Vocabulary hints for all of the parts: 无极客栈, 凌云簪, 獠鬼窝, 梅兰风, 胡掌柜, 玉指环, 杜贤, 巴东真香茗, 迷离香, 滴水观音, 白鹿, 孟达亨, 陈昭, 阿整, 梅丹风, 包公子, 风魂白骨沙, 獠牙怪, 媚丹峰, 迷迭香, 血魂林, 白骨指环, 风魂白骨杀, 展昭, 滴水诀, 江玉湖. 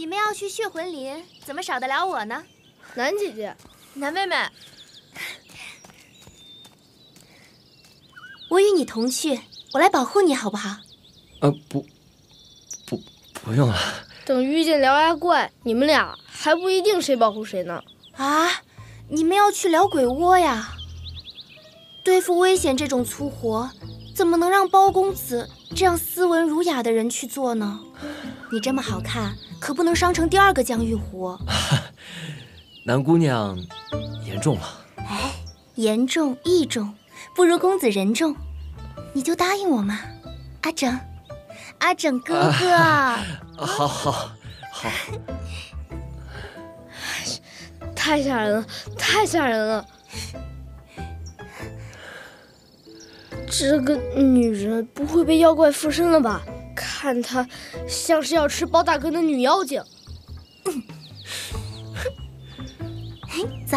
你们要去血魂林，怎么少得了我呢？南姐姐，南妹妹，我与你同去，我来保护你，好不好？不用了。等遇见獠牙怪，你们俩还不一定谁保护谁呢。啊，你们要去獠鬼窝呀？对付危险这种粗活，怎么能让包公子这样斯文儒雅的人去做呢？你这么好看，可不能伤成第二个江玉湖。南姑娘言重了。哎，言重意重，不如公子人重，你就答应我嘛，阿整，阿整哥哥。好。太吓人了，太吓人了。 这个女人不会被妖怪附身了吧？看她像是要吃包大哥的女妖精。嘿，走。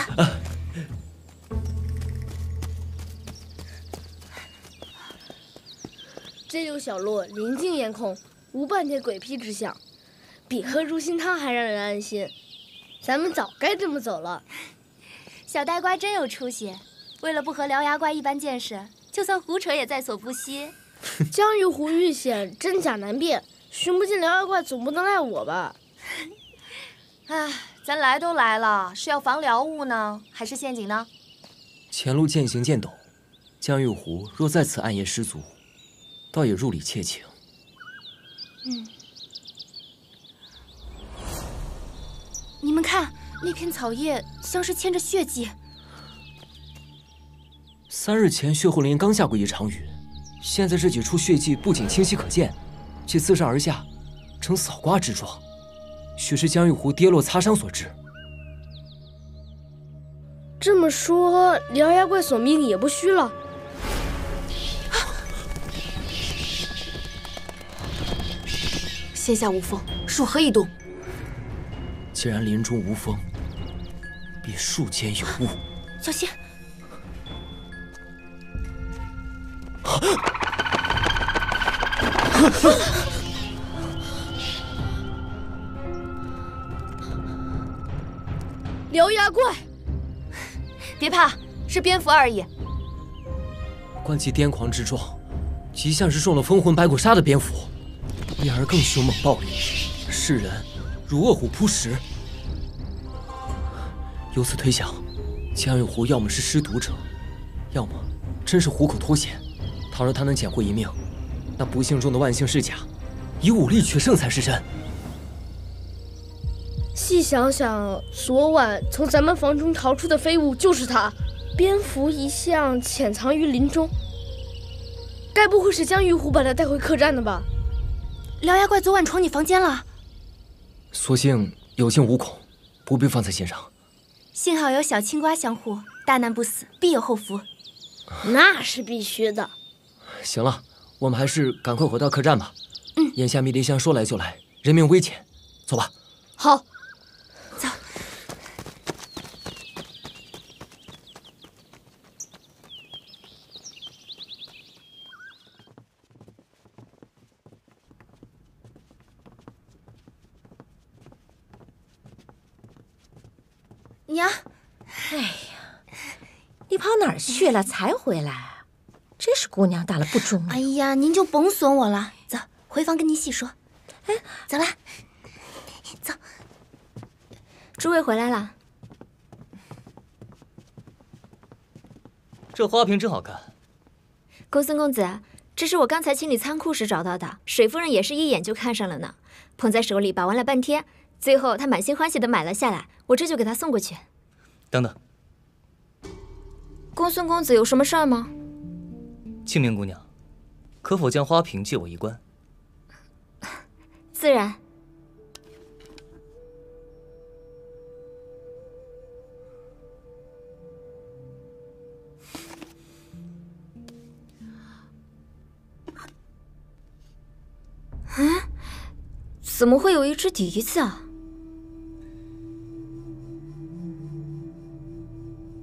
这溜小路宁静严控，无半点鬼僻之象，比喝猪心汤还让人安心。咱们早该这么走了。小呆瓜真有出息，为了不和獠牙怪一般见识。 就算胡扯也在所不惜。江玉湖遇险，真假难辨，寻不尽獠牙怪，总不能赖我吧？哎，咱来都来了，是要防獠物呢，还是陷阱呢？前路渐行渐陡，江玉湖若在此暗夜失足，倒也入礼妾情。嗯。你们看，那片草叶像是嵌着血迹。 3日前，血魂林刚下过一场雨，现在这几处血迹不仅清晰可见，且自上而下，呈扫刮之状，许是江玉湖跌落擦伤所致。这么说，獠牙怪索命也不虚了。现下无风，恕何以动？既然林中无风，必树间有雾。小心！ 獠牙怪，别怕，是蝙蝠而已。观其癫狂之状，极像是中了风魂白骨杀的蝙蝠，因而更凶猛暴力，视人如饿虎扑食。由此推想，江玉湖要么是施毒者，要么真是虎口脱险。 倘若他能捡回一命，那不幸中的万幸是假，以武力取胜才是真。细想想，昨晚从咱们房中逃出的飞物就是他。蝙蝠一向潜藏于林中，该不会是江玉湖把他带回客栈的吧？獠牙怪昨晚闯你房间了，所幸有惊无恐，不必放在心上。幸好有小青瓜相护，大难不死，必有后福。那是必须的。 行了，我们还是赶快回到客栈吧。嗯，眼下迷离香说来就来，人命危险，走吧。好，走。娘，哎呀，你跑哪儿去了？才回来？ 真是姑娘大了不中。哎呀，您就甭损我了，走回房跟您细说。哎，走啦，走。诸位回来了，这花瓶真好看。公孙公子，这是我刚才清理仓库时找到的，水夫人也是一眼就看上了呢，捧在手里把玩了半天，最后她满心欢喜的买了下来，我这就给她送过去。等等，公孙公子有什么事儿吗？ 庆明姑娘，可否将花瓶借我一观？自然。嗯？怎么会有一只笛子啊？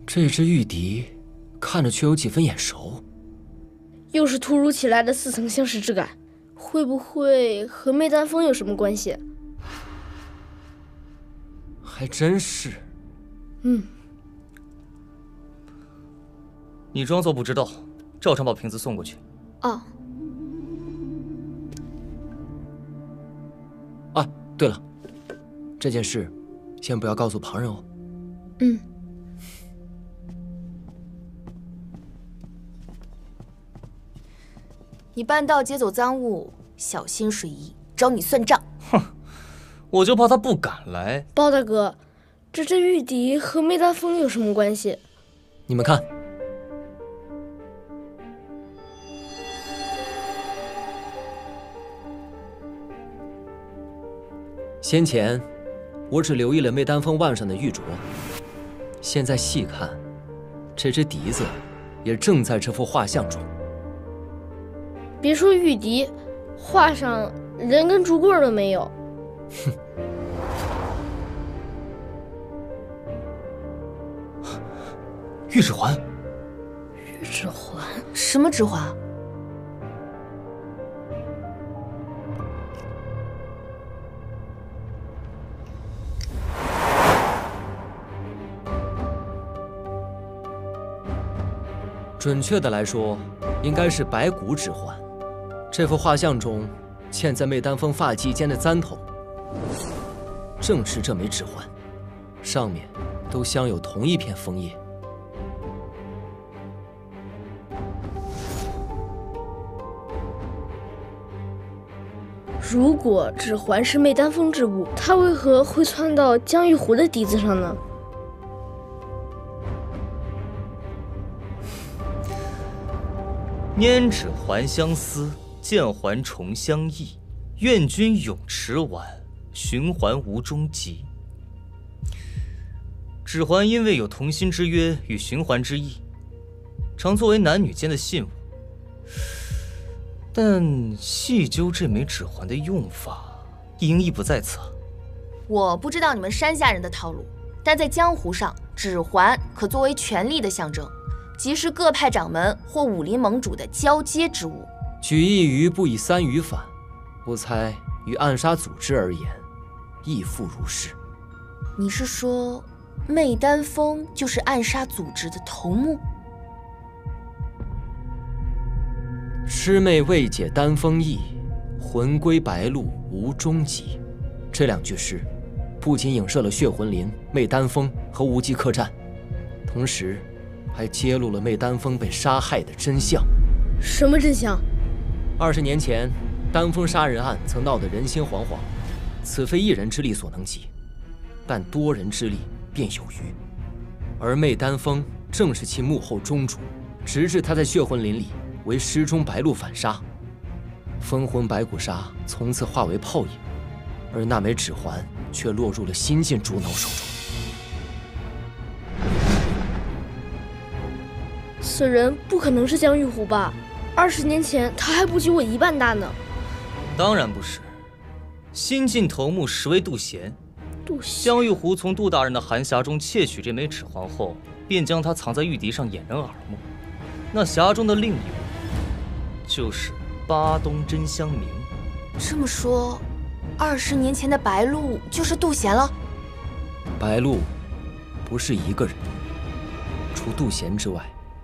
这只玉笛看着却有几分眼熟。 又是突如其来的4层相识之感，会不会和媚丹峰有什么关系？还真是。嗯。你装作不知道，照常把瓶子送过去。哦。啊，对了，这件事先不要告诉旁人哦。嗯。 你半道劫走赃物，小心水姨找你算账。哼，我就怕他不敢来。包大哥，这只玉笛和梅兰风有什么关系？你们看，先前我只留意了梅丹风腕上的玉镯，现在细看，这只笛子也正在这幅画像中。 别说玉笛，画上连根竹棍都没有。哼！玉指环。玉指环？什么指环？准确的来说，应该是白骨指环。 这幅画像中嵌在媚丹风发髻间的簪头，正是这枚指环，上面都镶有同一片枫叶。如果指环是媚丹风之物，它为何会窜到江玉壶的笛子上呢？拈指环相思。 剑环重相忆，愿君永持晚，循环无终极。指环因为有同心之约与循环之意，常作为男女间的信物。但细究这枚指环的用法，应亦不在此。我不知道你们山下人的套路，但在江湖上，指环可作为权力的象征，即是各派掌门或武林盟主的交接之物。 举一隅不以三隅反，我猜于暗杀组织而言，亦复如是。你是说，媚丹风就是暗杀组织的头目？魑魅未解丹风意，魂归白鹿无终极。这两句诗，不仅影射了血魂林、媚丹风和无极客栈，同时还揭露了媚丹风被杀害的真相。什么真相？ 20年前，丹峰杀人案曾闹得人心惶惶，此非一人之力所能及，但多人之力便有余。而媚丹风正是其幕后中主，直至他在血魂林里为失踪白鹿反杀，风魂白骨杀从此化为泡影，而那枚指环却落入了新晋主脑手中。此人不可能是江玉壶吧？ 20年前，他还不及我一半大呢。当然不是，新晋头目实为杜贤。杜贤。江玉壶从杜大人的韩匣中窃取这枚指环后，便将它藏在玉笛上掩人耳目。那匣中的另一物，就是巴东真香茗。这么说，20年前的白鹿就是杜贤了。白鹿不是一个人，除杜贤之外。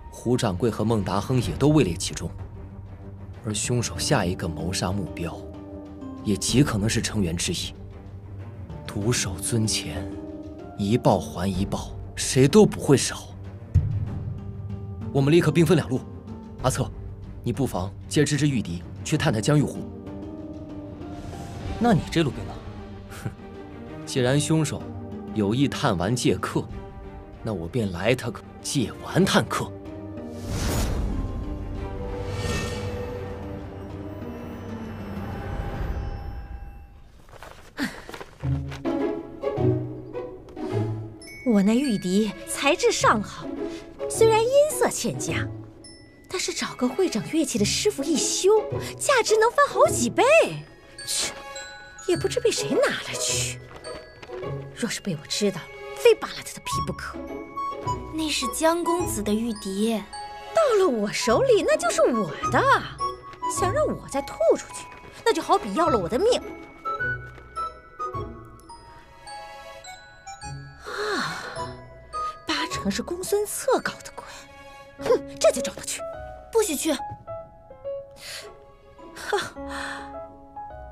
胡掌柜和孟达亨也都位列其中，而凶手下一个谋杀目标，也极可能是成员之一。独守尊前，一报还一报，谁都不会少。我们立刻兵分两路，阿策，你不妨借这只玉笛去探探江玉壶。那你这路兵呢？哼，既然凶手有意探完借客，那我便来他个借完探客。 我那玉笛材质尚好，虽然音色欠佳，但是找个会长乐器的师傅一修，价值能翻好几倍。切，也不知被谁拿了去。若是被我知道了，非扒拉他的皮不可。那是江公子的玉笛，到了我手里那就是我的。想让我再吐出去，那就好比要了我的命。能是公孙策搞的鬼？哼，这就找他去！不许去！哈，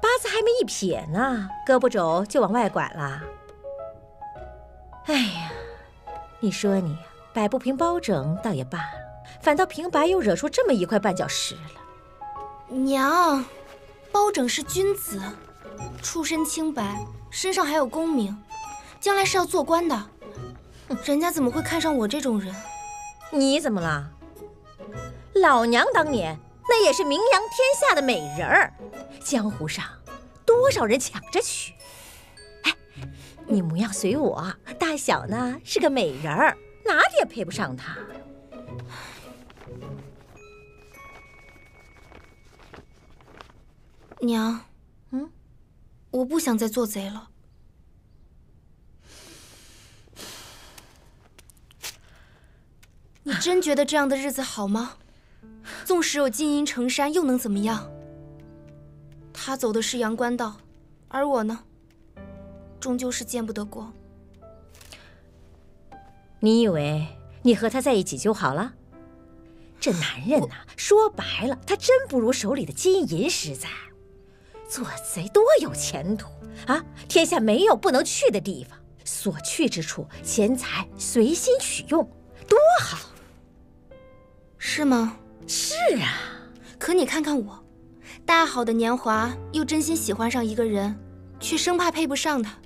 八字还没一撇呢，胳膊肘就往外拐了。哎呀，你说你摆不平包拯倒也罢了，反倒平白又惹出这么一块绊脚石了。娘，包拯是君子，出身清白，身上还有功名，将来是要做官的。 人家怎么会看上我这种人？你怎么了？老娘当年那也是名扬天下的美人儿，江湖上多少人抢着娶。哎，你模样随我，大小呢是个美人儿，哪里也配不上她。娘，我不想再做贼了。 你真觉得这样的日子好吗？纵使有金银成山，又能怎么样？他走的是阳关道，而我呢，终究是见不得光。你以为你和他在一起就好了？这男人呐，说白了，他真不如手里的金银实在。做贼多有前途啊！天下没有不能去的地方，所去之处，钱财随心取用，多好！ 是吗？是啊，可你看看我，大好的年华，又真心喜欢上一个人，却生怕配不上他，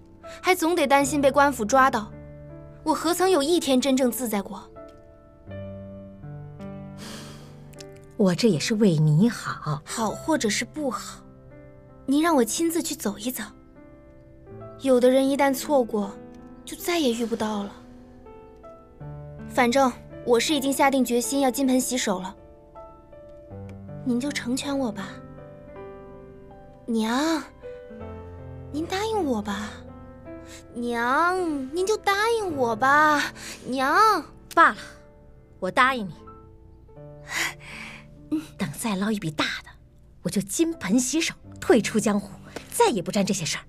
还总得担心被官府抓到。我何曾有一天真正自在过？我这也是为你好，好或者是不好，您让我亲自去走一走。有的人一旦错过，就再也遇不到了。反正。 我是已经下定决心要金盆洗手了，您就成全我吧，娘，您答应我吧，娘，您就答应我吧，娘。罢了，我答应你。等再捞一笔大的，我就金盆洗手，退出江湖，再也不沾这些事儿。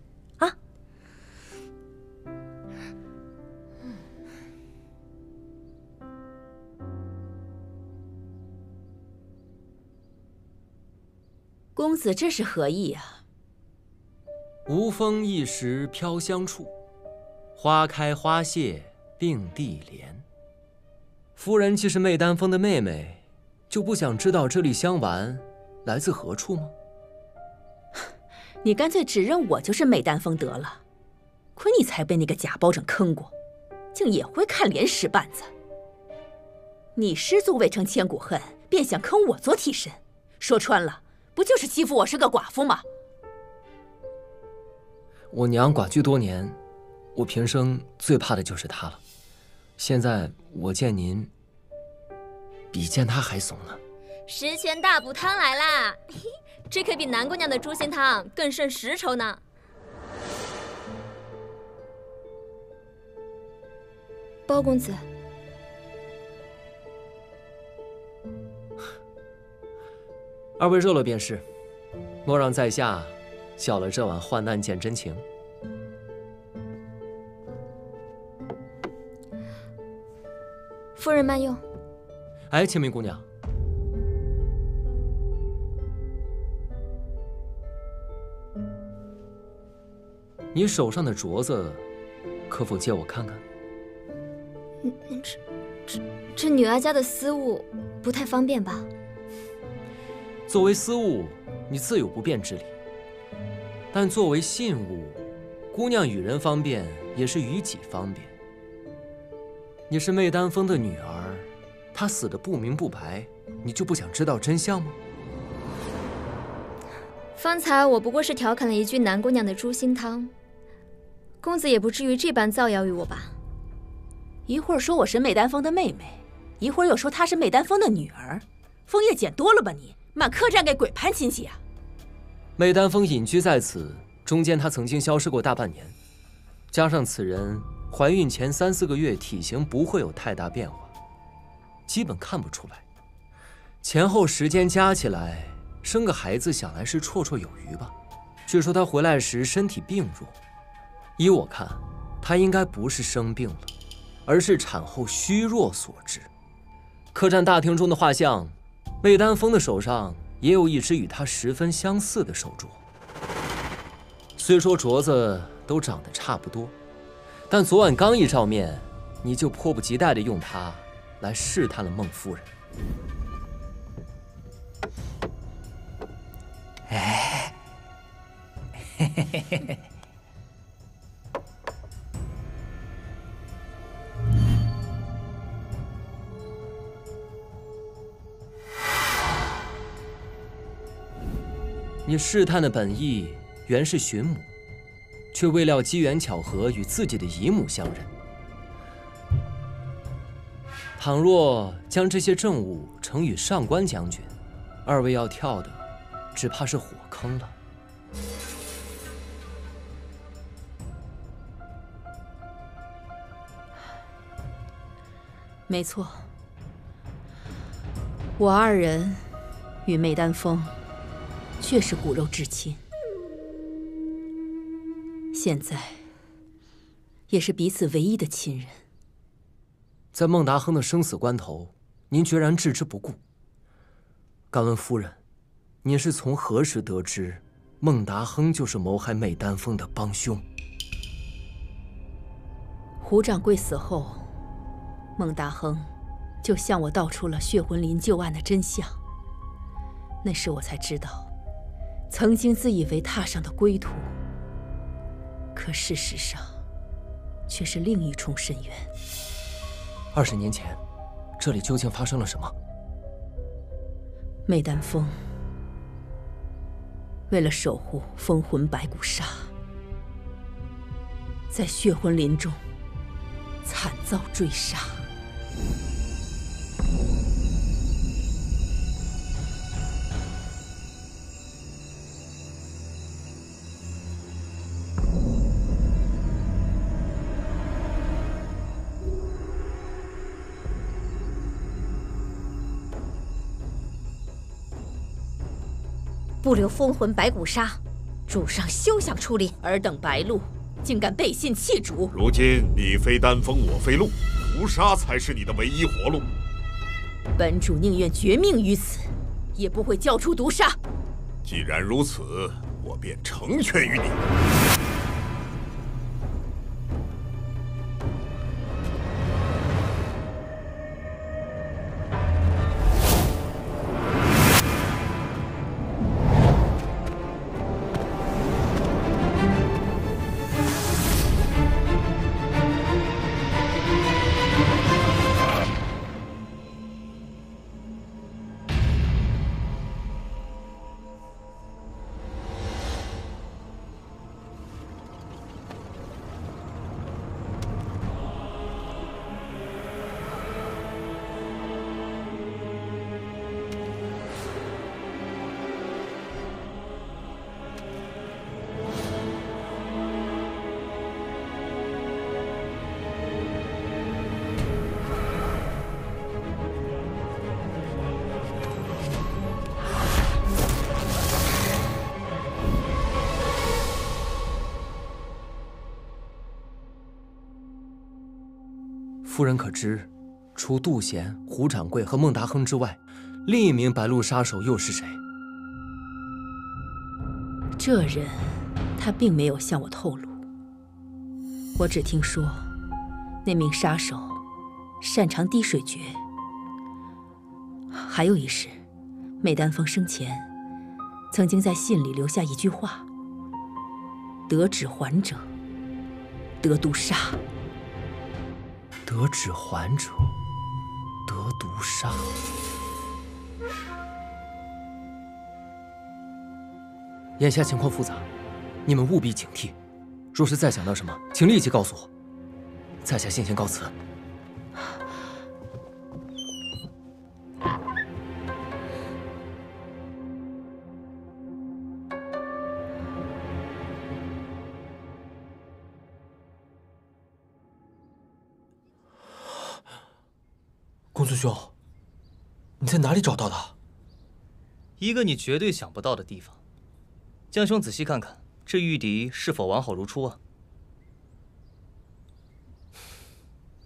公子这是何意啊？无风一时飘香处，花开花谢并蒂莲。夫人既是媚丹峰的妹妹，就不想知道这粒香丸来自何处吗？你干脆指认我就是媚丹峰得了。亏你才被那个假包拯坑过，竟也会看脸使绊子。你失足未成千古恨，便想坑我做替身，说穿了。 不就是欺负我是个寡妇吗？我娘寡居多年，我平生最怕的就是她了。现在我见您，比见她还怂呢。十全大补汤来啦，这可比南姑娘的猪心汤更胜10筹呢。包公子。 二位热络便是，莫让在下小了这碗患难见真情。夫人慢用。哎，清明姑娘，你手上的镯子，可否借我看看？这女儿家的私物，不太方便吧？ 作为私物，你自有不便之理；但作为信物，姑娘与人方便，也是与己方便。你是媚丹峰的女儿，她死得不明不白，你就不想知道真相吗？方才我不过是调侃了一句南姑娘的猪心汤，公子也不至于这般造谣于我吧？一会儿说我是媚丹峰的妹妹，一会儿又说她是媚丹峰的女儿，枫叶捡多了吧你？ 满客栈给鬼攀亲戚啊！媚丹峰隐居在此，中间他曾经消失过大半年，加上此人怀孕前3、4个月体型不会有太大变化，基本看不出来。前后时间加起来，生个孩子想来是绰绰有余吧。据说他回来时身体病弱，依我看，他应该不是生病了，而是产后虚弱所致。客栈大厅中的画像，魏丹峰的手上也有一只与他十分相似的手镯。虽说镯子都长得差不多，但昨晚刚一照面，你就迫不及待地用它来试探了孟夫人。哎，嘿嘿嘿嘿嘿。 你试探的本意原是寻母，却未料机缘巧合与自己的姨母相认。倘若将这些证物呈与上官将军，二位要跳的，只怕是火坑了。没错，我二人与媚丹峰。 却是骨肉至亲，现在也是彼此唯一的亲人。在孟达亨的生死关头，您决然置之不顾。敢问夫人，您是从何时得知孟达亨就是谋害媚丹峰的帮凶？胡掌柜死后，孟达亨就向我道出了血魂林旧案的真相。那时我才知道。 曾经自以为踏上的归途，可事实上却是另一重深渊。20年前，这里究竟发生了什么？媚丹峰为了守护风魂白骨沙，在血魂林中惨遭追杀。 不留风魂白骨沙，主上休想出力！尔等白鹿，竟敢背信弃主！如今你非丹峰，我非鹿，屠杀才是你的唯一活路。本主宁愿绝命于此，也不会交出毒杀。既然如此，我便成全于你。夫人可知，除杜贤、胡掌柜和孟达亨之外，另一名白鹿杀手又是谁？这人，他并没有向我透露。我只听说，那名杀手擅长滴水诀。还有一事，媚丹峰生前曾经在信里留下一句话：“得指环者，得毒杀。” 得指环者，得毒杀。眼下情况复杂，你们务必警惕。若是再想到什么，请立即告诉我。在下先行告辞。公孙兄，你在哪里找到的？一个你绝对想不到的地方。江兄，仔细看看这玉笛是否完好如初啊！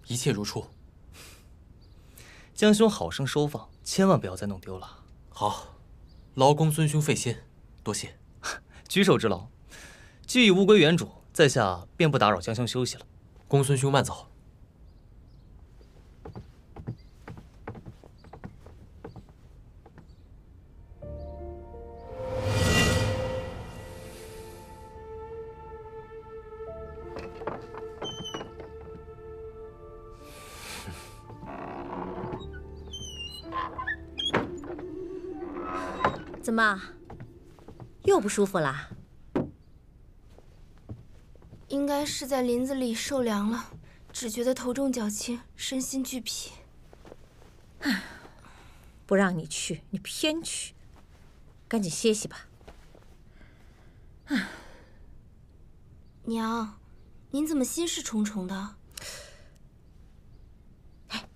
一切如初。江兄好生收放，千万不要再弄丢了。好，劳公孙兄费心，多谢。举手之劳，既已物归原主，在下便不打扰江兄休息了。公孙兄慢走。 怎么，又不舒服啦？应该是在林子里受凉了，只觉得头重脚轻，身心俱疲。唉，不让你去，你偏去，赶紧歇息吧。唉，娘，您怎么心事重重的？哎，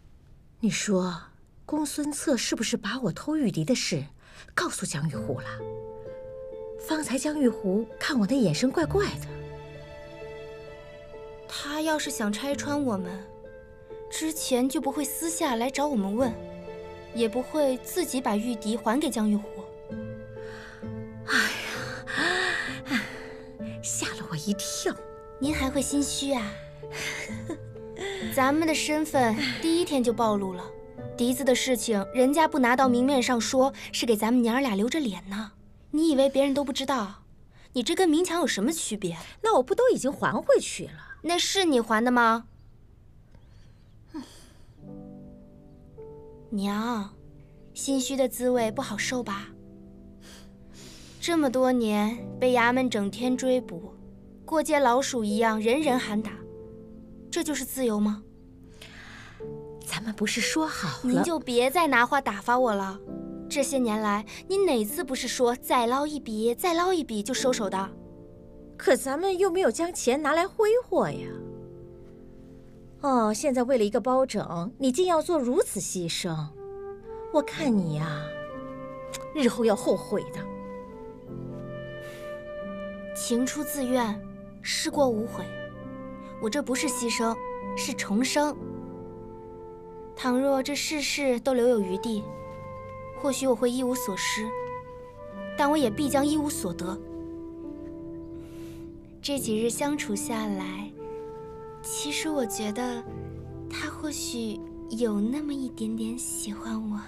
你说公孙策是不是把我偷玉笛的事？ 告诉江玉湖了。方才江玉湖看我那眼神怪怪的。他要是想拆穿我们，之前就不会私下来找我们问，也不会自己把玉笛还给江玉湖。哎呀，吓了我一跳！您还会心虚啊？咱们的身份第一天就暴露了。 笛子的事情，人家不拿到明面上说，是给咱们娘儿俩留着脸呢。你以为别人都不知道？你这跟明抢有什么区别？那我不都已经还回去了？那是你还的吗？娘，心虚的滋味不好受吧？这么多年被衙门整天追捕，过街老鼠一样，人人喊打，这就是自由吗？ 咱们不是说好了？您就别再拿话打发我了。这些年来，您哪次不是说再捞一笔，再捞一笔就收手的？可咱们又没有将钱拿来挥霍呀。哦，现在为了一个包拯，你竟要做如此牺牲，我看你呀，日后要后悔的。情出自愿，事过无悔。我这不是牺牲，是重生。 倘若这世事都留有余地，或许我会一无所失，但我也必将一无所得。这几日相处下来，其实我觉得他或许有那么一点点喜欢我。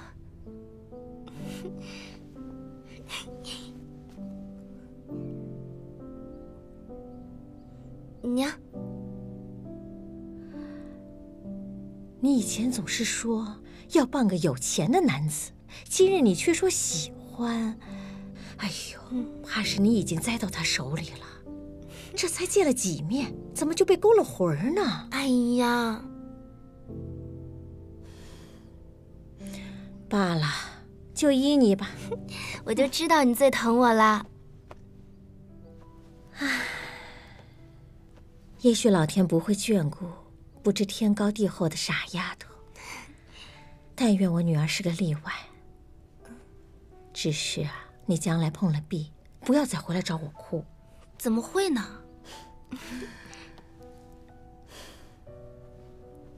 娘。 你以前总是说要傍个有钱的男子，今日你却说喜欢，哎呦，怕是你已经栽到他手里了。这才见了几面，怎么就被勾了魂呢？哎呀，罢了，就依你吧。我就知道你最疼我了。唉，也许老天不会眷顾。 不知天高地厚的傻丫头，但愿我女儿是个例外。只是啊，你将来碰了壁，不要再回来找我哭。怎么会呢？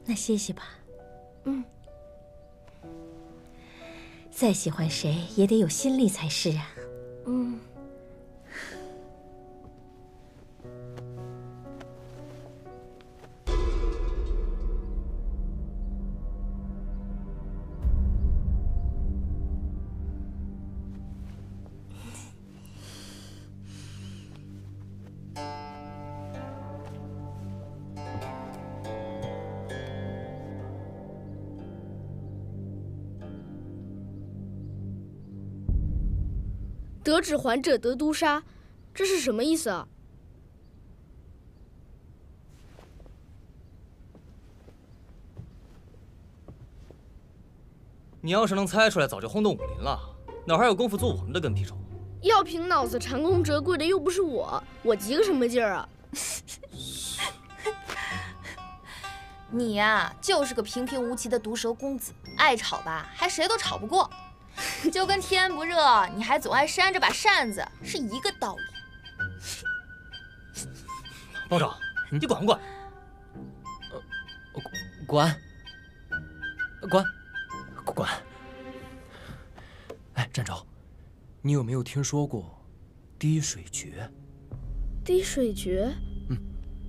那歇息吧。嗯。再喜欢谁也得有心力才是啊。嗯。 得指还者得都杀，这是什么意思啊？你要是能猜出来，早就轰动武林了，哪还有功夫做我们的跟屁虫？要凭脑子蟾宫折桂的又不是我，我急个什么劲儿啊？你呀，就是个平平无奇的毒舌公子，爱吵吧，还谁都吵不过。 就跟天不热，你还总爱扇着把扇子，是一个道理。包拯，你管不管？滚！滚！滚！哎，展昭，你有没有听说过滴水诀？滴水诀？嗯，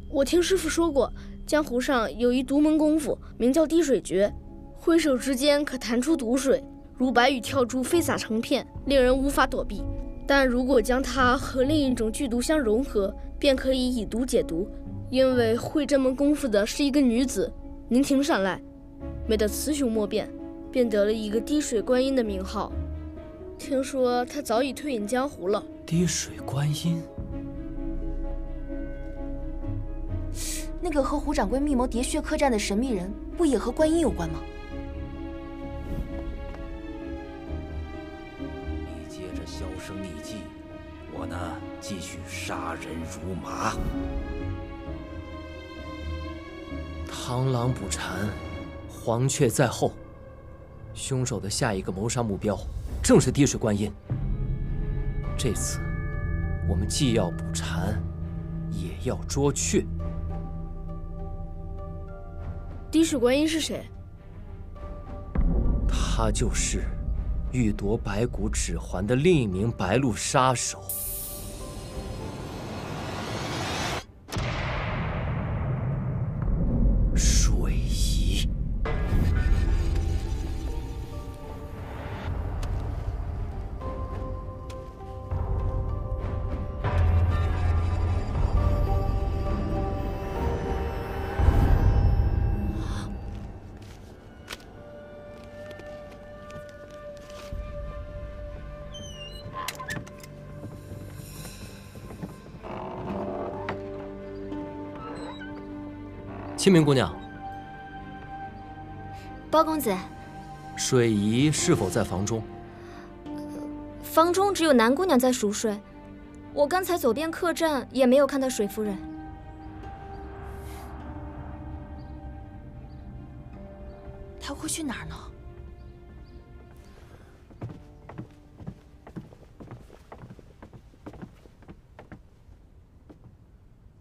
我听师傅说过，江湖上有一独门功夫，名叫滴水诀，挥手之间可弹出毒水，如白羽跳珠，飞洒成片，令人无法躲避。 但如果将它和另一种剧毒相融合，便可以以毒解毒。因为会这门功夫的是一个女子，宁庭善赖，美得雌雄莫辨，便得了一个滴水观音的名号。听说她早已退隐江湖了。滴水观音，那个和胡掌柜密谋喋血客栈的神秘人，不也和观音有关吗？ 销声匿迹，我呢继续杀人如麻。螳螂捕蝉，黄雀在后。凶手的下一个谋杀目标正是滴水观音。这次，我们既要捕蝉，也要捉雀。滴水观音是谁？他就是 欲夺白骨指环的另一名白鹿杀手。水姨，清明姑娘，包公子，水姨是否在房中？房中只有南姑娘在熟睡，我刚才走遍客栈也没有看到水夫人。她会去哪儿呢？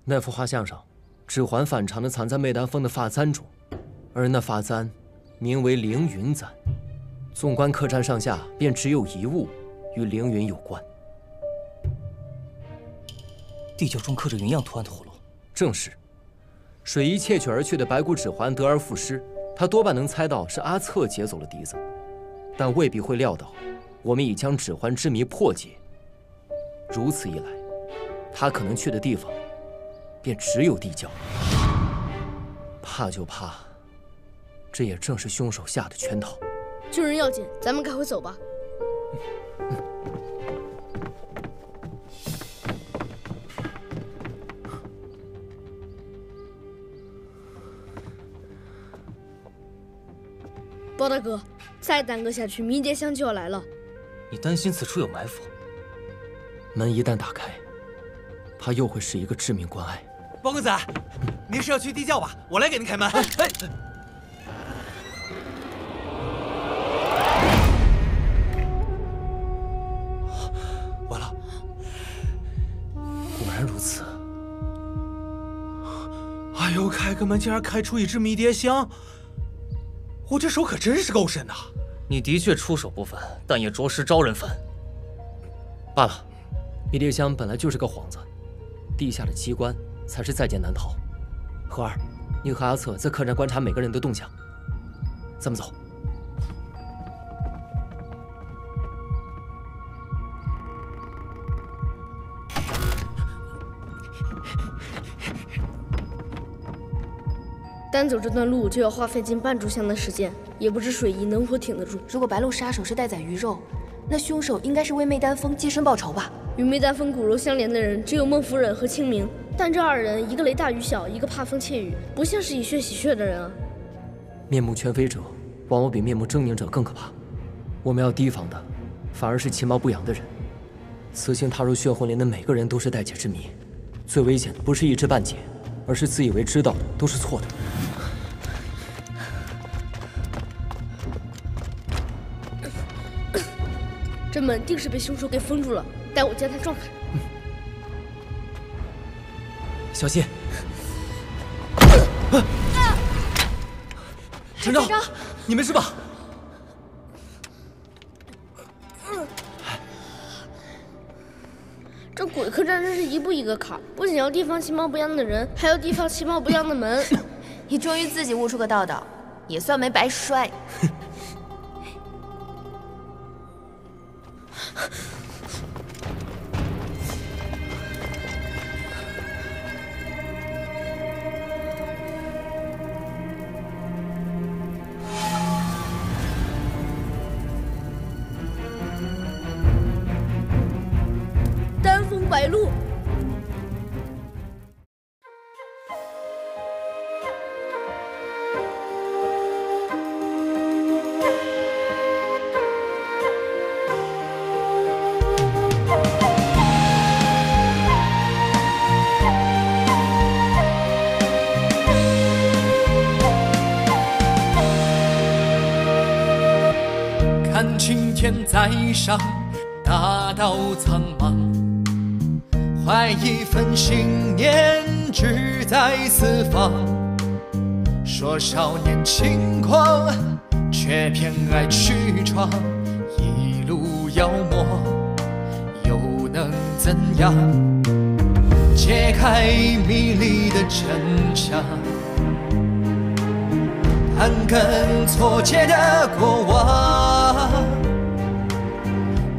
那幅画像上， 指环反常的藏在媚丹峰的发簪中，而那发簪名为凌云簪。纵观客栈上下，便只有一物与凌云有关。地窖中刻着云样图案的葫芦，正是。水姨窃取而去的白骨指环得而复失，她多半能猜到是阿策劫走了笛子，但未必会料到我们已将指环之谜破解。如此一来，她可能去的地方 便只有地窖，怕就怕，这也正是凶手下的圈套。救人要紧，咱们该回走吧。包大哥，再耽搁下去，迷迭香就要来了。你担心此处有埋伏？门一旦打开，怕又会是一个致命关隘。 包公子，您是要去地窖吧？我来给您开门。哎，完了，果然如此。哎呦，开个门竟然开出一只迷迭香，我这手可真是够深呐！你的确出手不凡，但也着实招人烦。罢了，迷迭香本来就是个幌子，地下的机关 才是在劫难逃。何儿，你和阿策在客栈观察每个人的动向，咱们走。单走这段路就要花费近半炷香的时间，也不知水姨能否挺得住。如果白鹿杀手是待宰鱼肉，那凶手应该是为媚丹峰借身报仇吧？与媚丹峰骨肉相连的人只有孟夫人和清明。 但这二人，一个雷大雨小，一个怕风怯雨，不像是以血洗血的人啊。面目全非者，往往比面目狰狞者更可怕。我们要提防的，反而是其貌不扬的人。此行踏入血魂林的每个人都是待解之谜，最危险的不是一知半解，而是自以为知道的都是错的。这门定是被凶手给封住了，待我将他撞开。 小心！陈昭，你没事吧？这鬼客栈真是一步一个坎，不仅要提防其貌不扬的人，还要提防其貌不扬的门。你终于自己悟出个道道，也算没白摔。在上大道苍茫，怀一份信念只在四方。说少年轻狂，却偏爱去闯。一路妖魔，又能怎样？揭开迷离的真相，盘根错节的过往。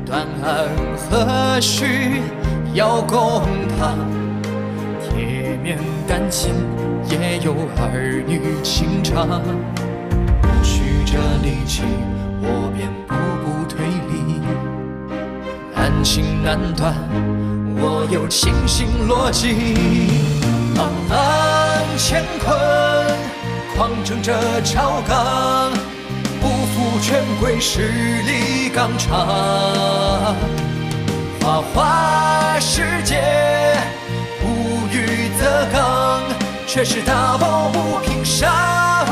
断案何须要公堂？铁面丹心也有儿女情长。曲折离奇，我便步步推理。难行难断，我有清醒逻辑。茫茫乾坤，匡正这朝纲。 不权贵势力纲常，花花世界无欲则刚，却是打抱不平沙